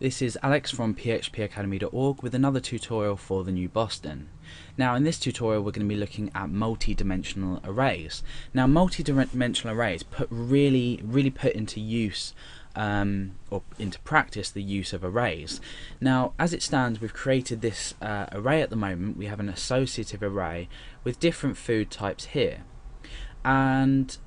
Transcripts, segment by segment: This is Alex from phpacademy.org with another tutorial for the new Boston. Now in this tutorial we're going to be looking at multi-dimensional arrays. Now multi-dimensional arrays really put into use or into practice the use of arrays. Now as it stands, we've created this array at the moment. We have an associative array with different food types here, and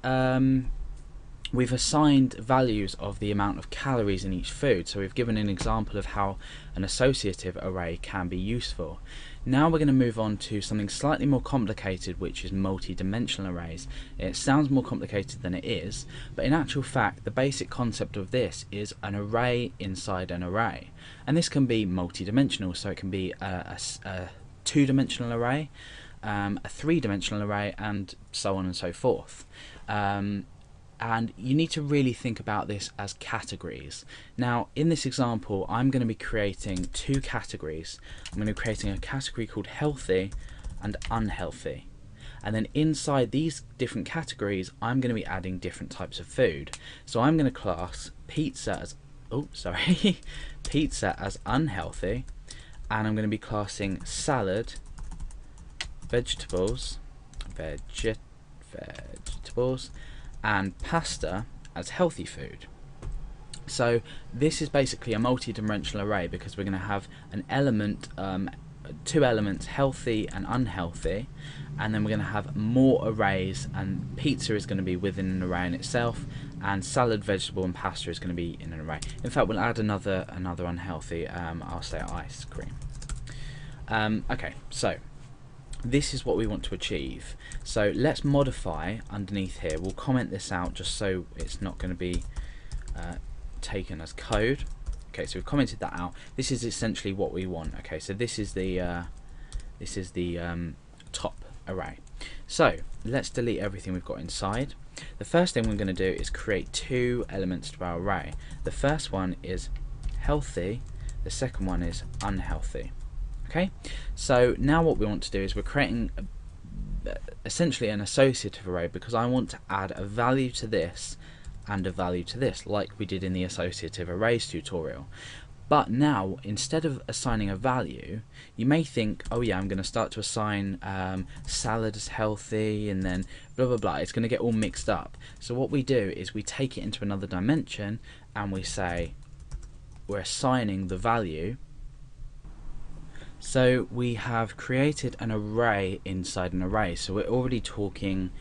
we've assigned values of the amount of calories in each food, so we've given an example of how an associative array can be useful. Now we're going to move on to something slightly more complicated, which is multi-dimensional arrays. It sounds more complicated than it is, but in actual fact the basic concept of this is an array inside an array, and this can be multi-dimensional, so it can be a two-dimensional array, a three-dimensional array, and so on and so forth. And you need to really think about this as categories. Now in this example I'm going to be creating two categories. I'm going to be creating a category called healthy and unhealthy, and then inside these different categories I'm going to be adding different types of food. So I'm going to class pizza as pizza as unhealthy, and I'm going to be classing salad, vegetables and pasta as healthy food. So this is basically a multi-dimensional array because we're going to have an element, two elements, healthy and unhealthy, and then we're going to have more arrays, and pizza is going to be within an array in itself, and salad, vegetable and pasta is going to be in an array. In fact, we'll add another unhealthy, I'll say ice cream. Okay, so this is what we want to achieve. So let's modify underneath here. We'll comment this out just so it's not going to be taken as code. Okay, so we've commented that out. This is essentially what we want. Okay, so this is the top array. So let's delete everything we've got inside. The first thing we're going to do is create two elements to our array. The first one is healthy, the second one is unhealthy. Okay, so now what we want to do is we're creating essentially an associative array, because I want to add a value to this and a value to this, like we did in the associative arrays tutorial. But now instead of assigning a value, you may think, oh yeah, I'm going to start to assign salad as healthy and then blah blah blah. It's going to get all mixed up. So what we do is we take it into another dimension and we say we're assigning the value. So we have created an array inside an array, so we're already talking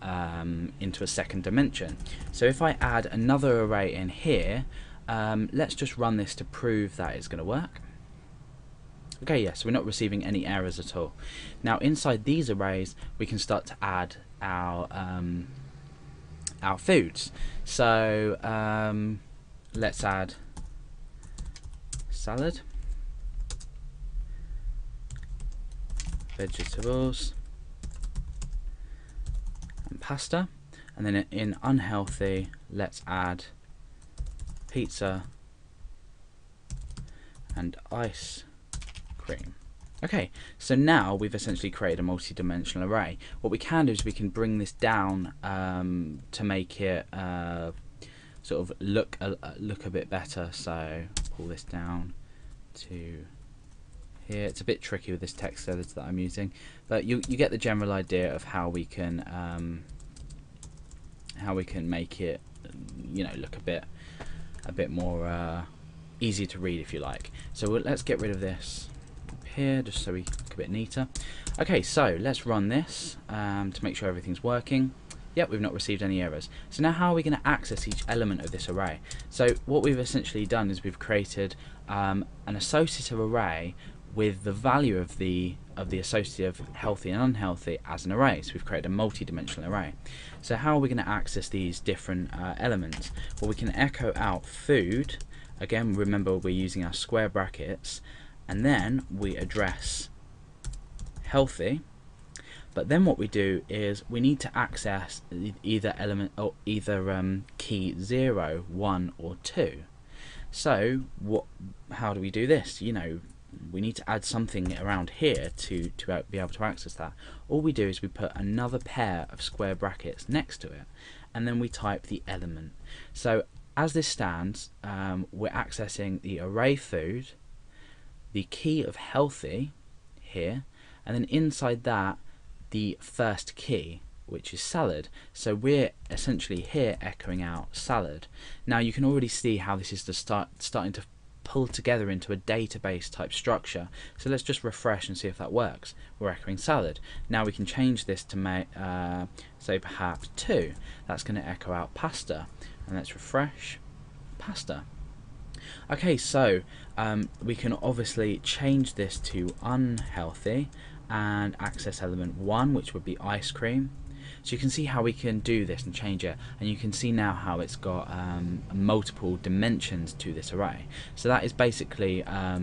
into a second dimension. So if I add another array in here, let's just run this to prove that it's going to work. Okay, yes, yeah, so we're not receiving any errors at all. Now inside these arrays we can start to add our foods. So let's add salad, vegetables and pasta, and then in unhealthy let's add pizza and ice cream. Okay, so now we've essentially created a multi-dimensional array. What we can do is we can bring this down to make it sort of look a bit better. So pull this down to here. It's a bit tricky with this text editor that I'm using, but you get the general idea of how we can make it, you know, look a bit more easy to read, if you like. So let's get rid of this here just so we look a bit neater. Okay, so let's run this to make sure everything's working. Yep, we've not received any errors. So now how are we going to access each element of this array? So what we've essentially done is we've created an associative array with the value of the associative healthy and unhealthy as an array. So we've created a multi-dimensional array. So how are we going to access these different elements? Well, we can echo out food. Again, remember we're using our square brackets, and then we address healthy. But then what we do is we need to access either element or either key 0, 1 or 2. So how do we do this? You know, we need to add something around here to be able to access that. All we do is we put another pair of square brackets next to it, and then we type the element. So as this stands, we're accessing the array food, the key of healthy here, and then inside that the first key, which is salad. So we're essentially here echoing out salad. Now you can already see how this is starting to pull together into a database type structure. So let's just refresh and see if that works. We're echoing salad. Now we can change this to make, say perhaps 2. That's going to echo out pasta. And let's refresh, pasta. Okay, so we can obviously change this to unhealthy and access element 1, which would be ice cream. So you can see how we can do this and change it, and you can see now how it's got multiple dimensions to this array. So that is basically a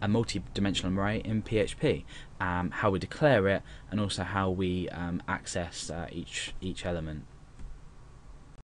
multi-dimensional array in PHP, how we declare it, and also how we access each element.